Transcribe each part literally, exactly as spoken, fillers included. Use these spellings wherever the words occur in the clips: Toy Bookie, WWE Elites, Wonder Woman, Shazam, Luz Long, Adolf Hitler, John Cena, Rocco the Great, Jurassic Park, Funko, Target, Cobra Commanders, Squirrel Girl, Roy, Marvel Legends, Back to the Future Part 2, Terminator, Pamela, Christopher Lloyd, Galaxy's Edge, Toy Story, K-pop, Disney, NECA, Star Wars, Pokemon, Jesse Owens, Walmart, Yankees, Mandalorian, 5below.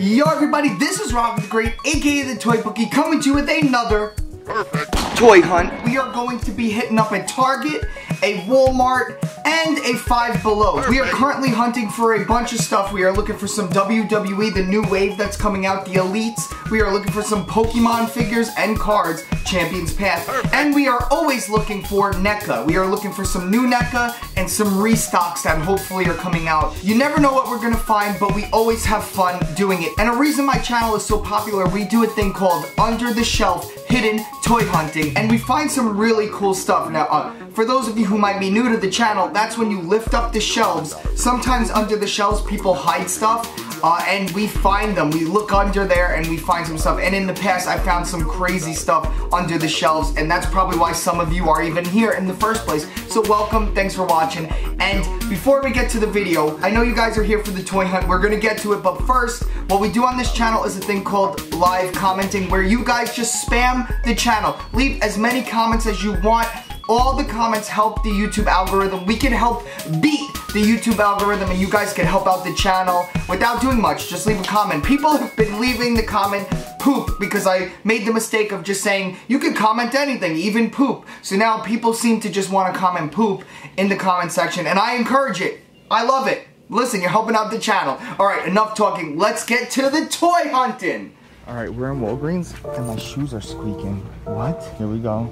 Yo everybody, this is Rocco the Great, aka the Toy Bookie, coming to you with another perfect toy hunt. We are going to be hitting up a Target, a Walmart, and a five below. Perfect. We are currently hunting for a bunch of stuff. We are looking for some W W E, the new wave that's coming out, the Elites. We are looking for some Pokemon figures and cards, Champions Path. Perfect. And we are always looking for NECA. We are looking for some new NECA and some restocks that hopefully are coming out. You never know what we're gonna find, but we always have fun doing it. And a reason my channel is so popular, we do a thing called Under the Shelf Hidden Toy Hunting, and we find some really cool stuff. Now, uh, for those of you who might be new to the channel, that's when you lift up the shelves. Sometimes under the shelves, people hide stuff, uh, and we find them. We look under there, and we find some stuff. And in the past, I found some crazy stuff under the shelves, and that's probably why some of you are even here in the first place. So welcome, thanks for watching. And before we get to the video, I know you guys are here for the toy hunt. We're gonna get to it, but first, what we do on this channel is a thing called live commenting, where you guys just spam the channel. Leave as many comments as you want. All the comments help the YouTube algorithm. We can help beat the YouTube algorithm, and you guys can help out the channel without doing much. Just leave a comment. People have been leaving the comment poop, because I made the mistake of just saying you can comment anything, even poop. So now people seem to just want to comment poop in the comment section, and I encourage it. I love it. Listen, you're helping out the channel. All right, enough talking. Let's get to the toy hunting. All right, we're in Walgreens, and my shoes are squeaking. What? Here we go.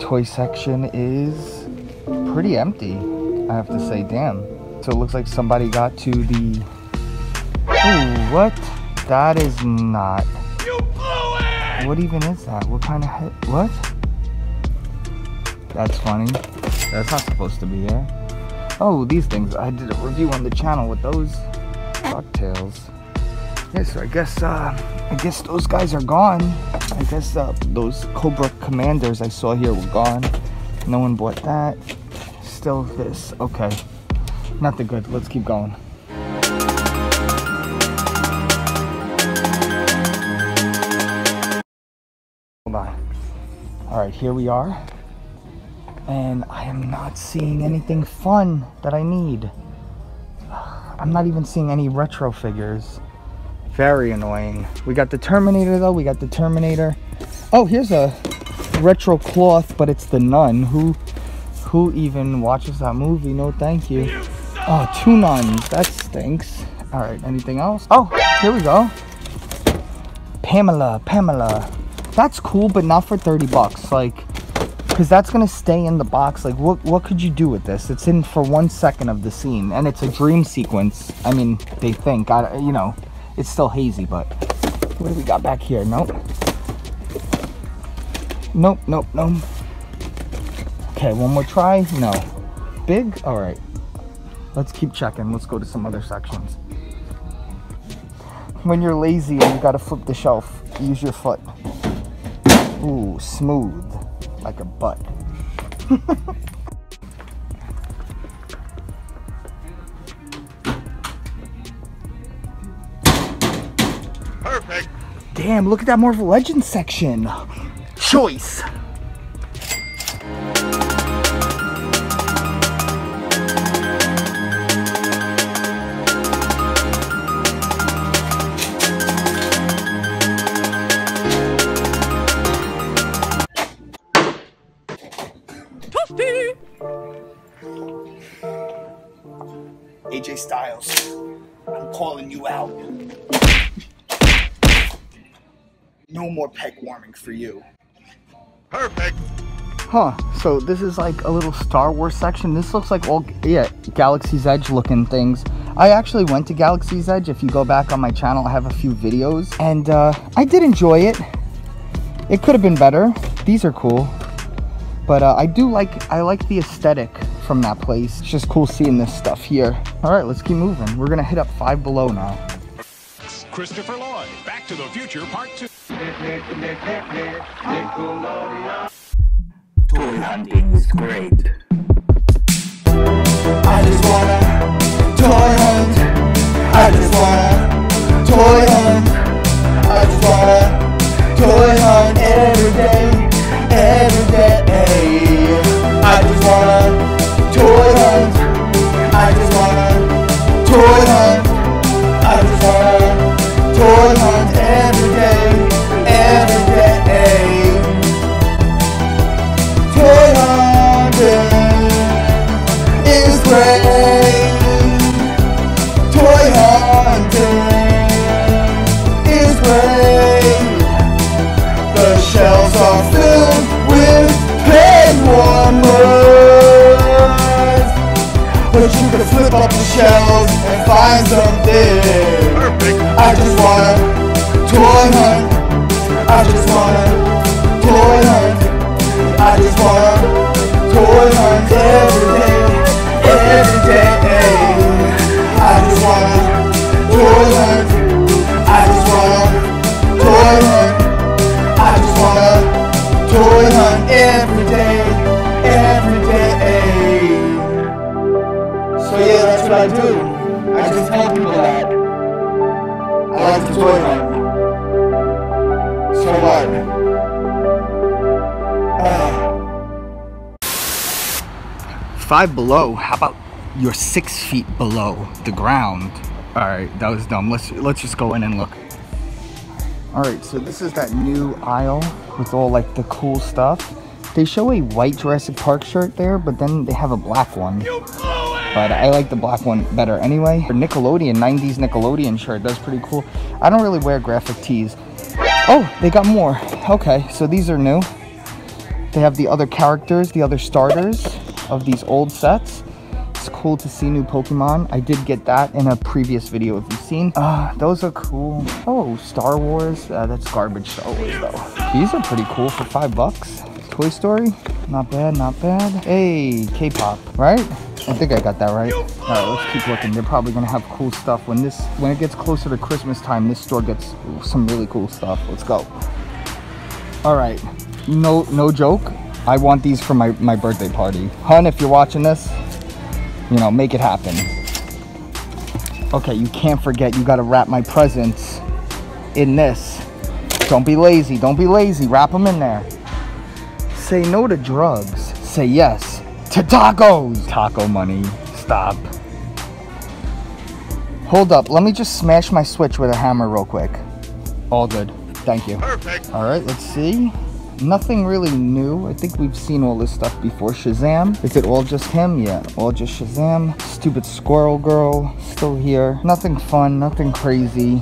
Toy section is pretty empty, I have to say, damn. So it looks like somebody got to the... Ooh, what? That is not... You blew it! What even is that? What kind of hit? What? That's funny. That's not supposed to be there. Oh, these things. I did a review on the channel with those cocktails. Yeah, so I guess, uh, I guess those guys are gone. I guess uh, those Cobra Commanders I saw here were gone. No one bought that. Still this, okay. Nothing good, let's keep going. Hold on. All right, here we are. And I am not seeing anything fun that I need. I'm not even seeing any retro figures. Very annoying. We got the Terminator though, we got the Terminator. Oh, here's a retro cloth, but it's the nun. Who who even watches that movie? No, thank you. Oh, two nuns, that stinks. All right, anything else? Oh, here we go. Pamela, Pamela. That's cool, but not for thirty bucks. Like, cause that's gonna stay in the box. Like, what, what could you do with this? It's in for one second of the scene, and it's a dream sequence. I mean, they think, I, you know, it's still hazy, but what do we got back here? Nope. Nope, nope, nope. Okay, one more try. No. Big? All right. Let's keep checking. Let's go to some other sections. When you're lazy and you gotta flip the shelf, use your foot. Ooh, smooth. Like a butt. Damn, look at that Marvel Legends section. Choice. A J Styles, I'm calling you out. No more peg warming for you. Perfect. Huh, so this is like a little Star Wars section. This looks like all, yeah, Galaxy's Edge looking things. I actually went to Galaxy's Edge. If you go back on my channel, I have a few videos. And uh, I did enjoy it. It could have been better. These are cool. But uh, I do like, I like the aesthetic from that place. It's just cool seeing this stuff here. All right, let's keep moving. We're gonna hit up five below now. Christopher Lloyd, Back to the Future Part two. Nickelodeon. Toy hunting is great. I just wanna toy hunt. I just wanna toy hunt. I just wanna toy hunt every day, every day. I just wanna toy hunt. I just wanna toy hunt. I just wanna. great. Toy hunting is great. The shelves are filled with peg warmers, but you can flip up the shelves and find something. I just wanna toy hunt. I just wanna toy hunt. I just wanna toy hunt every day, every day. I just wanna toy hunt. I just wanna toy hunt. I just wanna toy hunt every day, every day. So yeah, that's what I do. I just tell people that I like to toy hunt. So what? Uh. Five Below. How about? You're six feet below the ground. All right, that was dumb. Let's let's just go in and look. All right, so this is that new aisle with all like the cool stuff. They show a white Jurassic Park shirt there, but then they have a black one. But I like the black one better anyway. Nickelodeon, nineties Nickelodeon shirt. That's pretty cool. I don't really wear graphic tees. Oh, they got more. Okay, so these are new. They have the other characters, the other starters of these old sets. It's cool to see new Pokemon. I did get that in a previous video if you've seen. Uh, those are cool. Oh, Star Wars. Uh, that's garbage Star Wars though. These are pretty cool for five bucks. Toy Story. Not bad, not bad. Hey, K-pop, right? I think I got that right. All right, let's keep looking. They're probably gonna have cool stuff. When this, when it gets closer to Christmas time, this store gets some really cool stuff. Let's go. All right, no, no joke. I want these for my, my birthday party. Hun, if you're watching this, you know, make it happen. Okay, you can't forget, you gotta wrap my presents in this. Don't be lazy, don't be lazy, wrap them in there. Say no to drugs, say yes to tacos. Taco money, stop. Hold up, let me just smash my Switch with a hammer real quick. All good, thank you. Perfect. All right, let's see. Nothing really new. I think we've seen all this stuff before. Shazam. Is it all just him? Yeah, all just Shazam. Stupid Squirrel Girl. Still here. Nothing fun. Nothing crazy.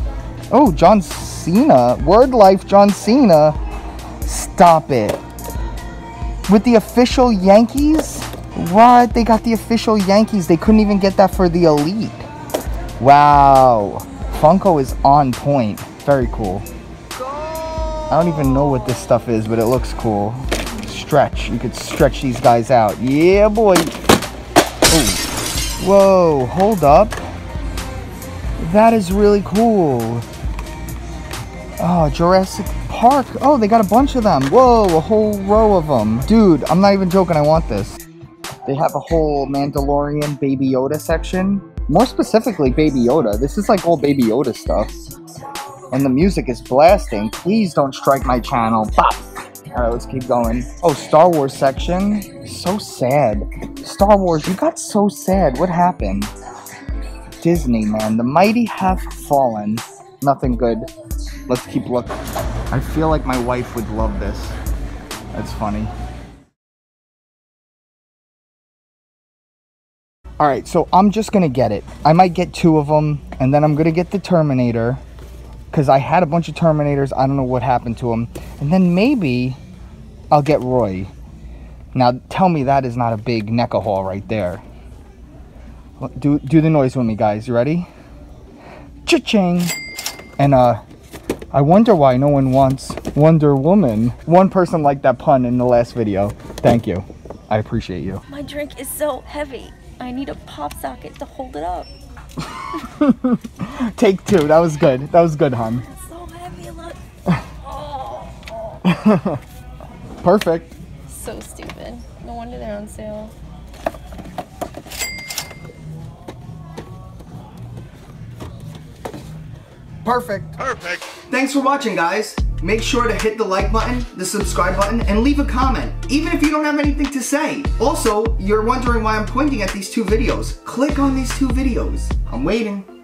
Oh, John Cena. Word Life John Cena. Stop it. With the official Yankees? What? They got the official Yankees. They couldn't even get that for the Elite. Wow. Funko is on point. Very cool. I don't even know what this stuff is, but it looks cool. Stretch. You could stretch these guys out. Yeah, boy. Ooh. Whoa, hold up. That is really cool. Oh, Jurassic Park. Oh, they got a bunch of them. Whoa, a whole row of them. Dude, I'm not even joking. I want this. They have a whole Mandalorian Baby Yoda section. More specifically, Baby Yoda. This is like all Baby Yoda stuff. And the music is blasting. Please don't strike my channel. Bop. All right, let's keep going. Oh, Star Wars section. So sad. Star Wars, you got so sad. What happened? Disney, man. The mighty have fallen. Nothing good. Let's keep looking. I feel like my wife would love this. That's funny. All right, so I'm just going to get it. I might get two of them, and then I'm going to get the Terminator. Because I had a bunch of Terminators. I don't know what happened to them. And then maybe I'll get Roy. Now, tell me that is not a big NECA haul right there. Do, do the noise with me, guys. You ready? Cha-ching! And, uh, I wonder why no one wants Wonder Woman. One person liked that pun in the last video. Thank you. I appreciate you. My drink is so heavy. I need a pop socket to hold it up. Take two. That was good. That was good, hon. It's so heavy. Look. Oh. Perfect. So stupid. No wonder they're on sale. Perfect. Perfect. Thanks for watching, guys. Make sure to hit the like button, the subscribe button, and leave a comment, even if you don't have anything to say. Also, you're wondering why I'm pointing at these two videos. Click on these two videos. I'm waiting.